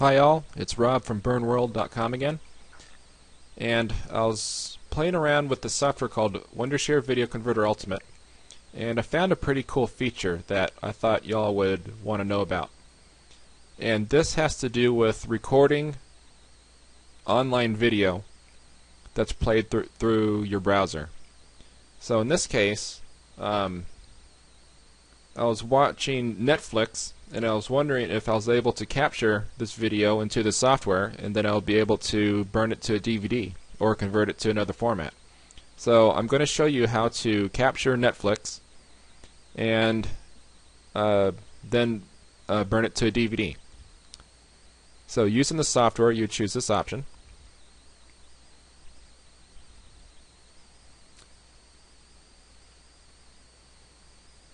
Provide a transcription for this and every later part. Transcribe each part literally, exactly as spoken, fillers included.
Hi all, it's Rob from burn world dot com again, and I was playing around with the software called Wondershare Video Converter Ultimate, and I found a pretty cool feature that I thought y'all would want to know about. And this has to do with recording online video that's played th through your browser. So in this case, um, I was watching Netflix, and I was wondering if I was able to capture this video into the software, and then I'll be able to burn it to a D V D or convert it to another format. So I'm going to show you how to capture Netflix and uh, then uh, burn it to a D V D. So using the software, you choose this option.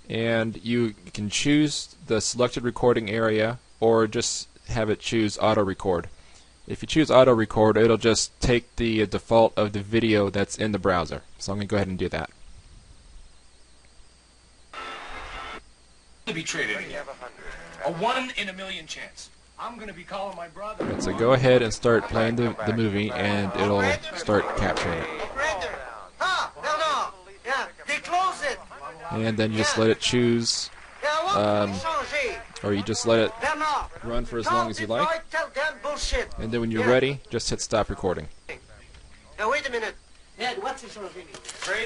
And you can choose the selected recording area or just have it choose auto record. If you choose auto record, it'll just take the default of the video that's in the browser. So I'm going to go ahead and do that. To be traded again. A one in a million chance. I'm going to be calling my brother. And so go ahead and start playing the, the movie, and it'll start capturing it. And then you just let it choose, um, or you just let it run for as long as you like. And then when you're ready, just hit stop recording. Now wait a minute.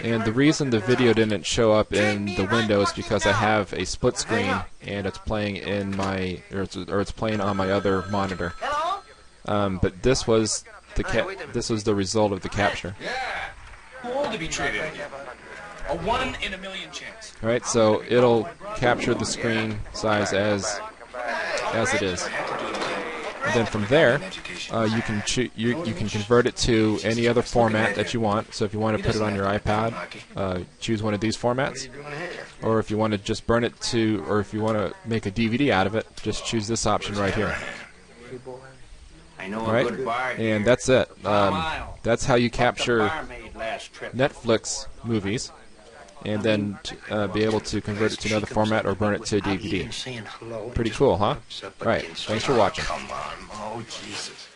And the reason the video didn't show up in the window is because I have a split screen, and it's playing in my, or it's, or it's playing on my other monitor. Um, but this was the ca this was the result of the capture. To be treated. A one in a million chance. All right, so it'll capture the screen size as as it is. And then from there, uh, you can you you can convert it to any other format that you want. So if you want to put it on your iPad, uh, choose one of these formats, or if you want to just burn it to, or if you want to make a D V D out of it, just choose this option right here. All right, and that's it. Um, that's how you capture Netflix movies, and then uh, be able to convert it to another format or burn it to a D V D. Pretty cool, huh? All right, thanks for watching.